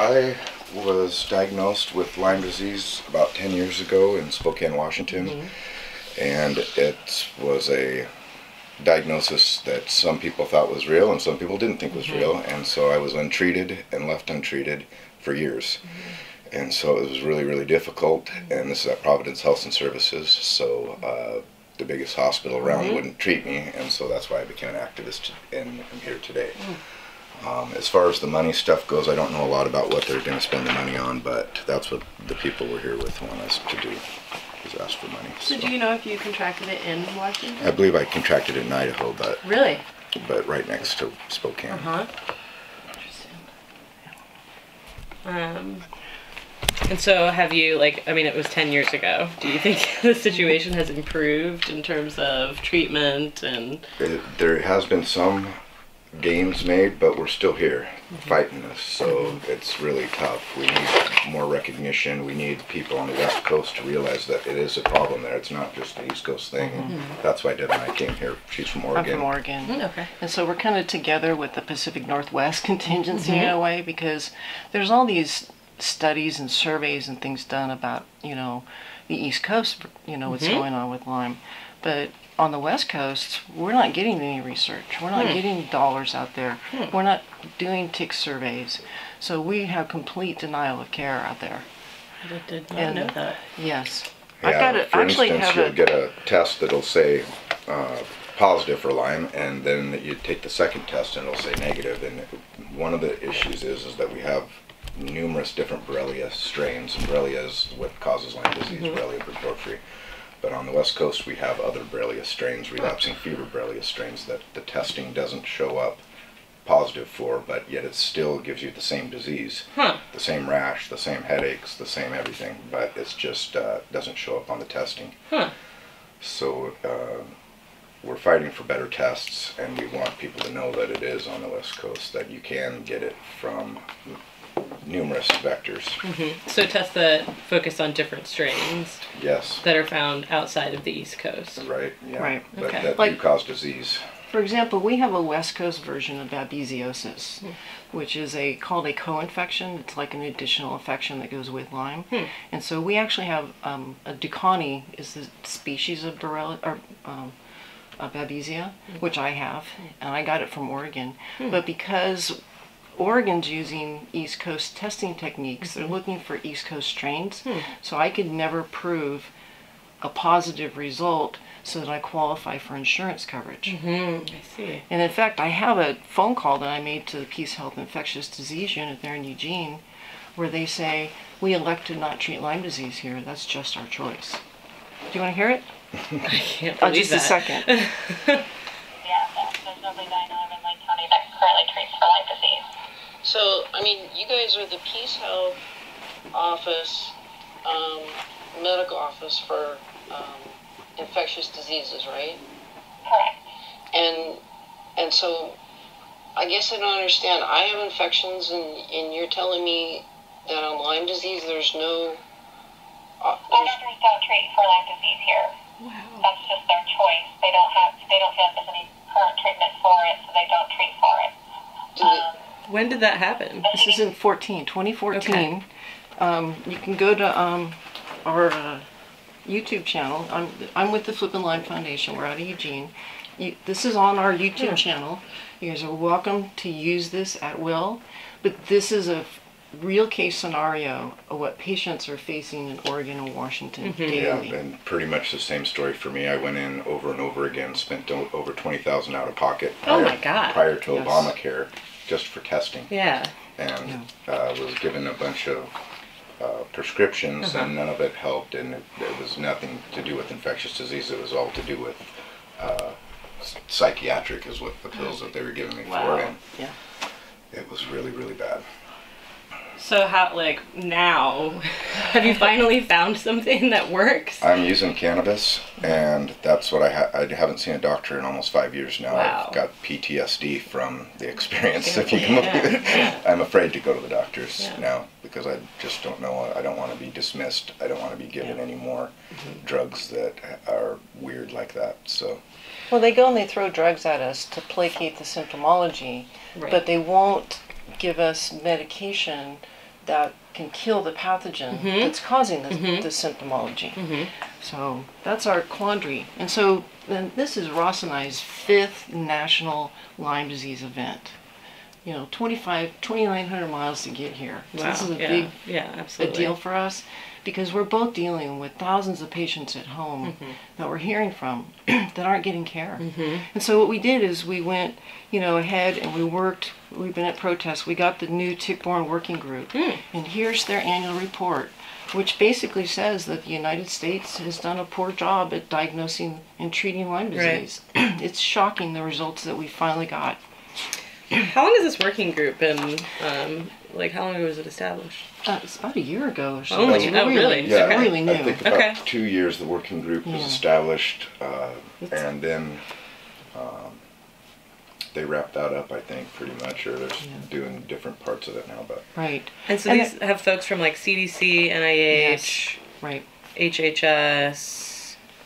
I was diagnosed with Lyme disease about 10 years ago in Spokane, Washington. Mm-hmm. And it was a diagnosis that some people thought was real and some people didn't think was real. And so I was untreated and left untreated for years. And so it was really, really difficult. And this is at Providence Health and Services, so the biggest hospital around wouldn't treat me. And so that's why I became an activist and I'm here today. As far as the money stuff goes, I don't know a lot about what they're going to spend the money on, but that's what the people we're here with want us to do, is ask for money. So do you know if you contracted it in Washington? I believe I contracted it in Idaho, but... Really? But right next to Spokane. Interesting. And so have you, like, I mean, it was 10 years ago. Do you think the situation has improved in terms of treatment and... There has been some gains made, but we're still here fighting this, so it's really tough. We need more recognition. We need people on the West Coast to realize that it is a problem there. It's not just the East Coast thing. That's why Deb and I came here. She's from Oregon. I'm from Oregon. Okay. And so we're kind of together with the Pacific Northwest contingency in a way, because there's all these studies and surveys and things done about, you know, the East Coast, you know, what's going on with Lyme. But on the West Coast, we're not getting any research. We're not getting dollars out there. We're not doing tick surveys. So we have complete denial of care out there. I did not know that. Yes. Yeah, for instance, you'll get a test that'll say positive for Lyme, and then you take the second test and it'll say negative. And one of the issues is that we have numerous different Borrelia strains, and Borrelia is what causes Lyme disease, Borrelia burgdorferi. But on the West Coast, we have other Borrelia strains, relapsing fever Borrelia strains, that the testing doesn't show up positive for, but yet it still gives you the same disease, the same rash, the same headaches, the same everything, but it's just doesn't show up on the testing. So we're fighting for better tests, and we want people to know that it is on the West Coast, that you can get it from numerous vectors. So tests that focus on different strains. Yes. That are found outside of the East Coast. Right. Yeah. Right. But that like, do cause disease. For example, we have a West Coast version of babesiosis, which is called a co-infection. It's like an additional infection that goes with Lyme. And so we actually have a Ducani is the species of Borrelia or Babesia, which I have, and I got it from Oregon. But because Oregon's using East Coast testing techniques. They're looking for East Coast strains. So I could never prove a positive result so that I qualify for insurance coverage. I see. And in fact, I have a phone call that I made to the Peace Health Infectious Disease Unit there in Eugene, where they say, we elect to not treat Lyme disease here. That's just our choice. Do you want to hear it? I can't believe just that. A second. There's nobody that I know of in Lake County that currently treats for Lyme disease. So, I mean, you guys are the Peace Health office, medical office for infectious diseases, right? Correct. And so, I guess I don't understand. I have infections, and you're telling me that on Lyme disease there's no... Lyme doctors don't treat for Lyme disease here. Wow. That's just their choice. They don't feel like there's any current treatment for it, so they don't treat for it. When did that happen? This is in 2014. Okay. You can go to our YouTube channel. I'm with the Flippin' Lyme Foundation. We're out of Eugene. This is on our YouTube channel. You guys are welcome to use this at will. But this is a real case scenario of what patients are facing in Oregon and Washington daily. Yeah, and pretty much the same story for me. I went in over and over again, spent over $20,000 out of pocket prior to Obamacare, just for testing. And was given a bunch of prescriptions and none of it helped, and it was nothing to do with infectious disease. It was all to do with psychiatric is what the pills that they were giving me for, and it was really, really bad. So how, like, now, have you finally found something that works? I'm using cannabis, and that's what I haven't seen a doctor in almost 5 years now. Wow. I've got PTSD from the experience, if you can believe it. I'm afraid to go to the doctors now, because I just don't know. I don't want to be dismissed. I don't want to be given any more drugs that are weird like that, so. Well, they go and they throw drugs at us to placate the symptomology, but they won't give us medication that can kill the pathogen that's causing the symptomology. So that's our quandary. And so then this is Ross and I's 5th national Lyme disease event. You know, 2,900 miles to get here. So wow. This is a big deal for us, because we're both dealing with thousands of patients at home that we're hearing from that aren't getting care. And so what we did is we went, you know, ahead and we worked. We've been at protests. We got the new tick-borne working group, and here's their annual report, which basically says that the United States has done a poor job at diagnosing and treating Lyme disease. Right. It's shocking, the results that we finally got. How long has this working group been, like, how long ago was it established? It's about a year ago or something. Only? Oh, really? Yeah, okay. Really new. I think about 2 years the working group was established, and then they wrapped that up, I think, pretty much, or they're doing different parts of it now. But right. And so these have folks from, like, CDC, NIH, HHS...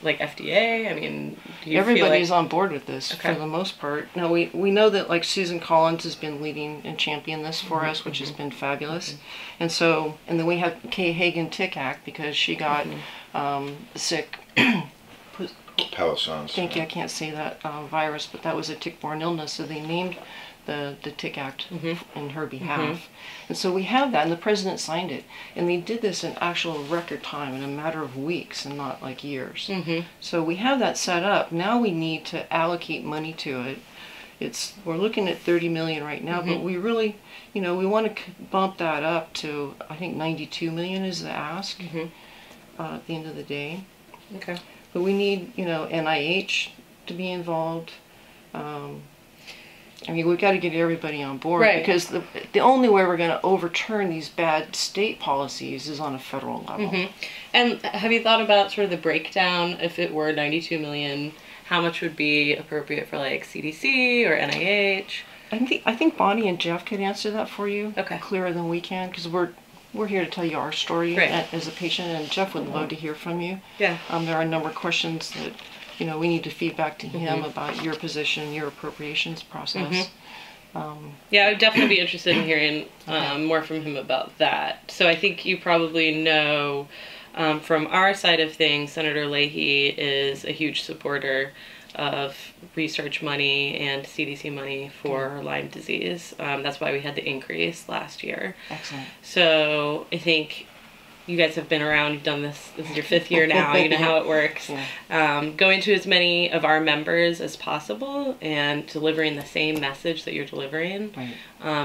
like FDA, I mean, do you everybody's feel like... on board with this for the most part. Now we know that like Susan Collins has been leading and championing this for us, which has been fabulous. And so, and then we have Kay Hagan Tick Act, because she got sick. Palestine. Thank you. I can't say that virus, but that was a tick-borne illness, so they named the Tick Act in her behalf. And so we have that, and the president signed it. And they did this in actual record time, in a matter of weeks and not like years. So we have that set up. Now we need to allocate money to it. It's, we're looking at $30 million right now, but we really, you know, we want to bump that up to, I think, $92 million is the ask at the end of the day. Okay. But we need, you know, NIH to be involved. I mean, we've got to get everybody on board, because the only way we're going to overturn these bad state policies is on a federal level. And have you thought about sort of the breakdown? If it were $92 million, how much would be appropriate for like CDC or NIH? I think Bonnie and Jeff could answer that for you clearer than we can, because we're here to tell you our story as a patient, and Jeff would love to hear from you. Yeah. There are a number of questions that... you know, we need to feed back to him about your position, your appropriations process. Yeah, I would definitely be interested in hearing more from him about that. So I think you probably know from our side of things, Senator Leahy is a huge supporter of research money and CDC money for Lyme disease. That's why we had the increase last year. Excellent. So I think... you guys have been around, you've done this, this is your 5th year now, you know how it works. Going to as many of our members as possible and delivering the same message that you're delivering,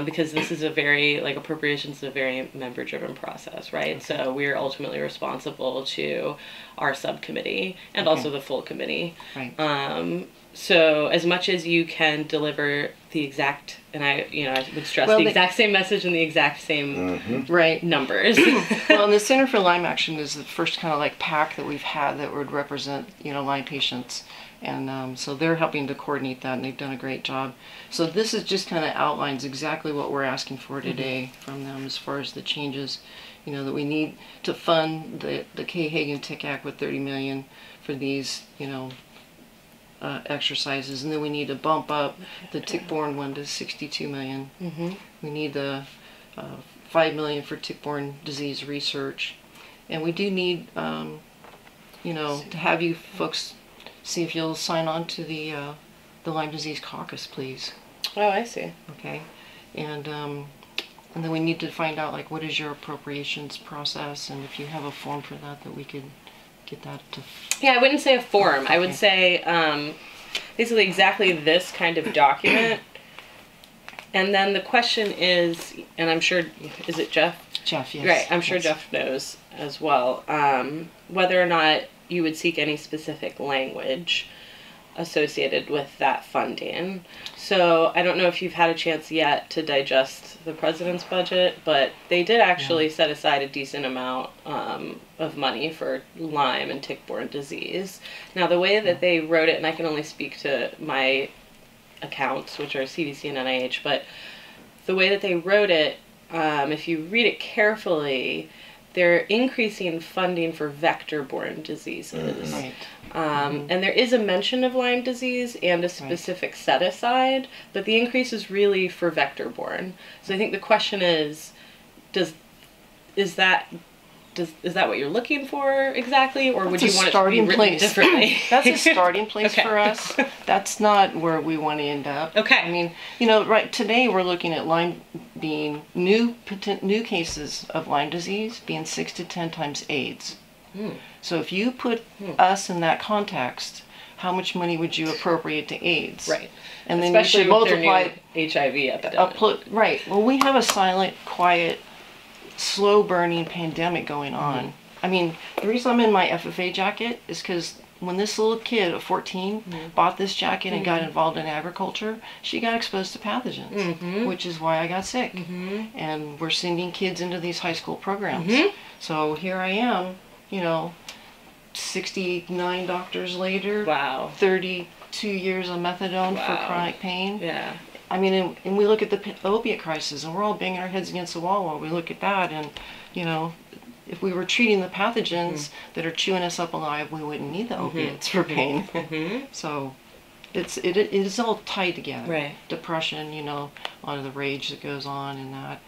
because this is a very, like, appropriations is a very member-driven process, right? So we're ultimately responsible to our subcommittee and also the full committee. So as much as you can deliver the exact, and I, you know, I would stress the exact same message and the exact same numbers. Well, and the Center for Lyme Action is the first kind of like PAC that we've had that would represent, you know, Lyme patients. And so they're helping to coordinate that, and they've done a great job. So this is just kind of outlines exactly what we're asking for today from them as far as the changes, you know, that we need to fund the Kay Hagan Tick Act with $30 million for these, you know, exercises, and then we need to bump up the tick-borne one to $62 million. We need the $5 million for tick-borne disease research, and we do need, you know, to have you folks see if you'll sign on to the Lyme disease caucus, please. Oh, I see. Okay, and then we need to find out like what is your appropriations process, and if you have a form for that that we could. Get that to... yeah, I wouldn't say a form. I would say basically exactly this kind of document. And then the question is, and I'm sure, is it Jeff? Jeff, yes. Right, I'm sure Jeff knows as well, whether or not you would seek any specific language associated with that funding. So I don't know if you've had a chance yet to digest the president's budget, but they did actually set aside a decent amount of money for Lyme and tick-borne disease. Now the way that they wrote it, and I can only speak to my accounts, which are CDC and NIH, but the way that they wrote it, if you read it carefully, they're increasing funding for vector-borne diseases. And there is a mention of Lyme disease and a specific set-aside, but the increase is really for vector-borne. So I think the question is, does Is that what you're looking for exactly, or would you want it to be written differently? That's a starting place for us. That's not where we want to end up. Okay. I mean, you know, right today we're looking at Lyme being new cases of Lyme disease being 6 to 10 times AIDS. Hmm. So if you put us in that context, how much money would you appropriate to AIDS? Right. And then especially you should multiply HIV epidemic. Right. Well, we have a silent, quiet, slow-burning pandemic going on. Mm-hmm. I mean, the reason I'm in my FFA jacket is because when this little kid of 14 bought this jacket and got involved in agriculture, she got exposed to pathogens, which is why I got sick. Mm-hmm. And we're sending kids into these high school programs. Mm-hmm. So here I am, you know, 69 doctors later, 32 years of methadone for chronic pain. Yeah. I mean, and we look at the opiate crisis, and we're all banging our heads against the wall while we look at that. And, you know, if we were treating the pathogens that are chewing us up alive, we wouldn't need the opiates for pain. So it is all tied together. Right. Depression, you know, a lot of the rage that goes on and that.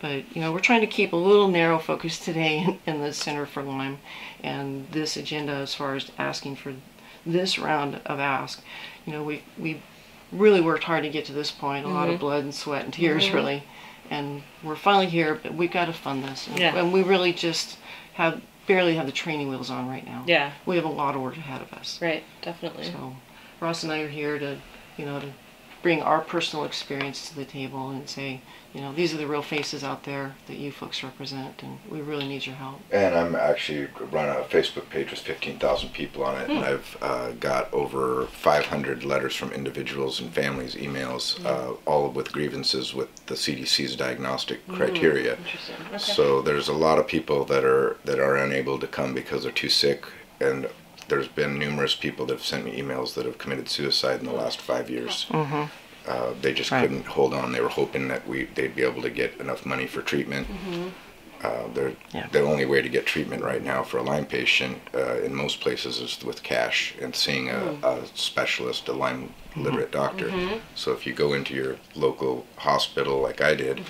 But, you know, we're trying to keep a little narrow focus today in the Center for Lyme and this agenda as far as asking for this round of ask. You know, we really worked hard to get to this point, a lot of blood and sweat and tears really, and we're finally here, but we've got to fund this, and, and we really just barely have the training wheels on right now. Yeah. We have a lot of work ahead of us. Right, definitely. So Ross and I are here to, you know, to bring our personal experience to the table and say, you know, these are the real faces out there that you folks represent, and we really need your help. And I'm actually run a Facebook page with 15,000 people on it, and I've got over 500 letters from individuals and families, emails, all with grievances with the CDC's diagnostic criteria. Interesting. Okay. So there's a lot of people that are unable to come because they're too sick, and there's been numerous people that have sent me emails that have committed suicide in the last 5 years. They just couldn't hold on. They were hoping that they'd be able to get enough money for treatment. The only way to get treatment right now for a Lyme patient in most places is with cash and seeing a specialist, a Lyme literate doctor. So if you go into your local hospital like I did,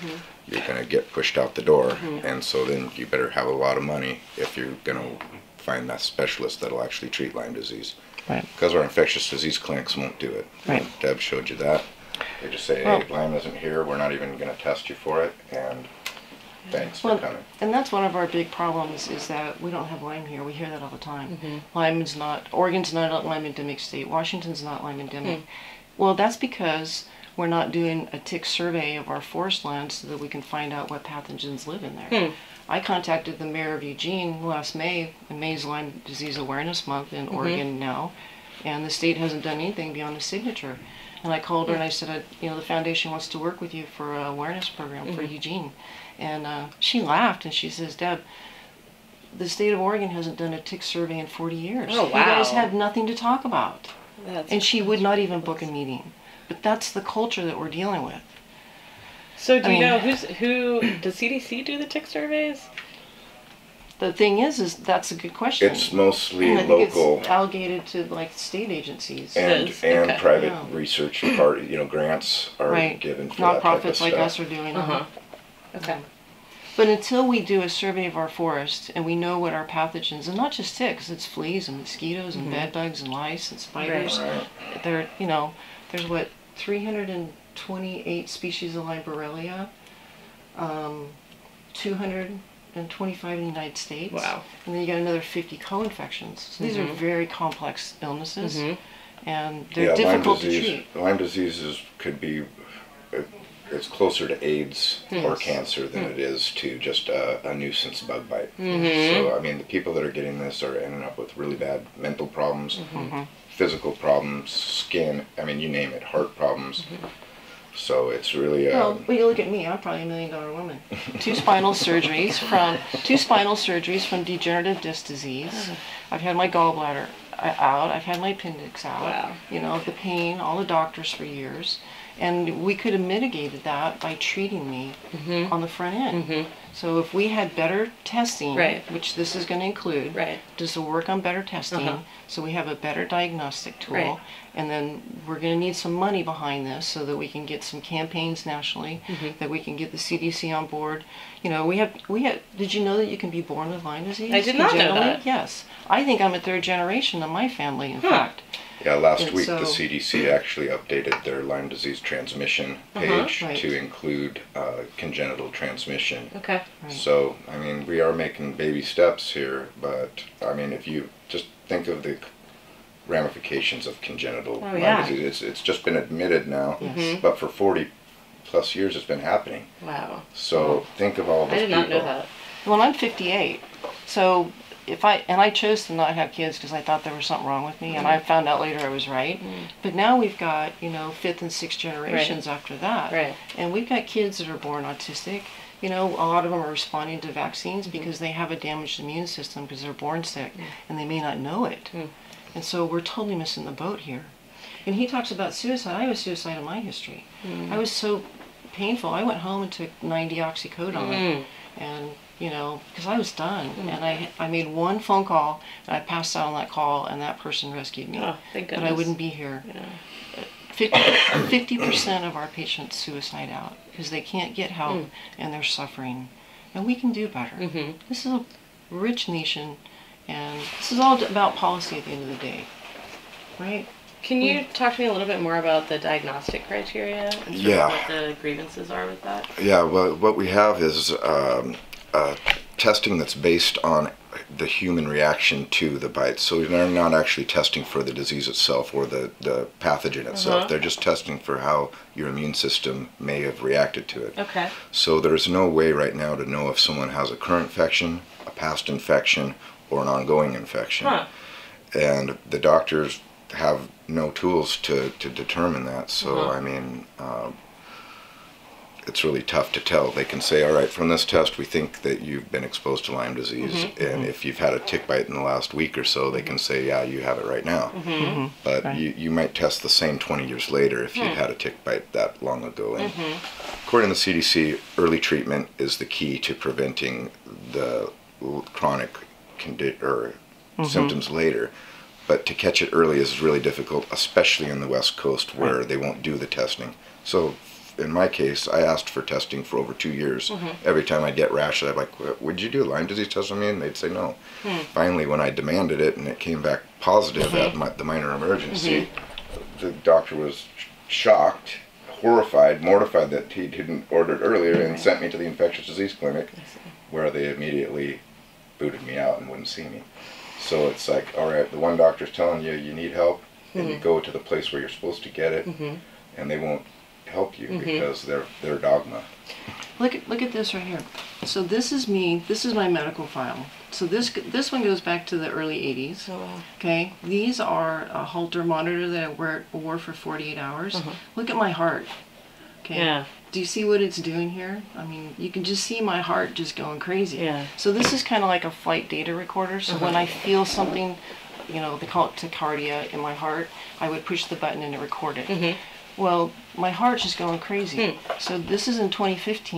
you're going to get pushed out the door. And so then you better have a lot of money if you're going to find that specialist that'll actually treat Lyme disease. Right. Because our infectious disease clinics won't do it. Right. Deb showed you that. They just say, hey, Lyme isn't here, we're not even going to test you for it, and thanks for coming. And that's one of our big problems is that we don't have Lyme here. We hear that all the time. Lyme is not, Oregon's not a Lyme endemic state, Washington's not Lyme endemic. Well, that's because we're not doing a tick survey of our forest lands so that we can find out what pathogens live in there. I contacted the mayor of Eugene last May, in May's Lyme Disease Awareness Month in Oregon now, and the state hasn't done anything beyond a signature. And I called her and I said, you know, the foundation wants to work with you for an awareness program for Eugene. And she laughed and she says, Deb, the state of Oregon hasn't done a tick survey in 40 years. Oh, wow. You guys have nothing to talk about. And she would not even book a meeting. But that's the culture that we're dealing with. So do you know does CDC do the tick surveys? The thing is that's a good question. It's mostly local. It's allocated to like state agencies and private research part. You know, grants are given for nonprofits like us are doing. Okay. But until we do a survey of our forest and we know what our pathogens, and not just ticks, it's fleas and mosquitoes and bed bugs and lice and spiders. There, you know, there's what 328 species of Lyme Borrelia, 225 in the United States. Wow. And then you got another 50 co-infections. So these are very complex illnesses, and they're difficult to treat. Lyme diseases could be, it's closer to AIDS or cancer than it is to just a nuisance bug bite. So, I mean, the people that are getting this are ending up with really bad mental problems, physical problems, skin, I mean, you name it, heart problems. So it's really well, you look at me, I'm probably $1 million woman. Two spinal surgeries from degenerative disc disease. I've had my gallbladder out, I've had my appendix out. Wow. You know, the pain, all the doctors for years. And we could have mitigated that by treating me on the front end. So if we had better testing, which this is going to include, just work on better testing, so we have a better diagnostic tool, and then we're going to need some money behind this so that we can get some campaigns nationally, that we can get the CDC on board. You know, we have. Did you know that you can be born with Lyme disease? I did not know that. Yes, I think I'm a third generation in my family. In fact. Yeah, last week the CDC actually updated their Lyme disease transmission page to include congenital transmission. So, I mean, we are making baby steps here, but, I mean, if you just think of the ramifications of congenital Lyme disease, it's just been admitted now, but for 40-plus years it's been happening. Wow. So, think of all those people. I did not know that. Well, I'm 58, so... And I chose to not have kids because I thought there was something wrong with me, and I found out later I was right. But now we've got, you know, 5th and 6th generations after that, and we've got kids that are born autistic. You know, a lot of them are responding to vaccines because they have a damaged immune system because they're born sick, and they may not know it. And so we're totally missing the boat here. And he talks about suicide. I have a suicide in my history. I was so painful. I went home and took 90 oxycodone, and. You know, because I was done, and I made one phone call, and I passed out on that call, and that person rescued me. Oh, thank goodness. But I wouldn't be here. Yeah. 50% of our patients suicide out because they can't get help, and they're suffering. And we can do better. This is a rich nation, and this is all about policy at the end of the day, right? Can you talk to me a little bit more about the diagnostic criteria and what the grievances are with that? Yeah, well, what we have is... testing that's based on the human reaction to the bite. So they're not actually testing for the disease itself or the pathogen itself. They're just testing for how your immune system may have reacted to it. So there's no way right now to know if someone has a current infection, a past infection, or an ongoing infection. And the doctors have no tools to determine that. So, I mean... it's really tough to tell. They can say, all right, from this test, we think that you've been exposed to Lyme disease. And if you've had a tick bite in the last week or so, they can say, yeah, you have it right now. But you might test the same 20 years later if you've had a tick bite that long ago. And according to the CDC, early treatment is the key to preventing the chronic symptoms later. But to catch it early is really difficult, especially in the West Coast where they won't do the testing. So. In my case, I asked for testing for over 2 years. Every time I get rash, I'd be like, would you do Lyme disease test on me? And they'd say no. Finally, when I demanded it and it came back positive at the minor emergency, the doctor was shocked, horrified, mortified that he didn't order it earlier and sent me to the infectious disease clinic where they immediately booted me out and wouldn't see me. So it's like, all right, the one doctor's telling you you need help and you go to the place where you're supposed to get it and they won't help you because they're dogma. Look at this right here. So this is me. This is my medical file. So this one goes back to the early 80s. Oh, wow. Okay. These are a Holter monitor that I wore for 48 hours. Look at my heart. Okay. Yeah. Do you see what it's doing here? I mean, you can just see my heart just going crazy. Yeah. So this is kind of like a flight data recorder. So when I feel something, you know, they call it tachycardia in my heart, I would push the button and it recorded. Well, my heart's just going crazy. So this is in 2015.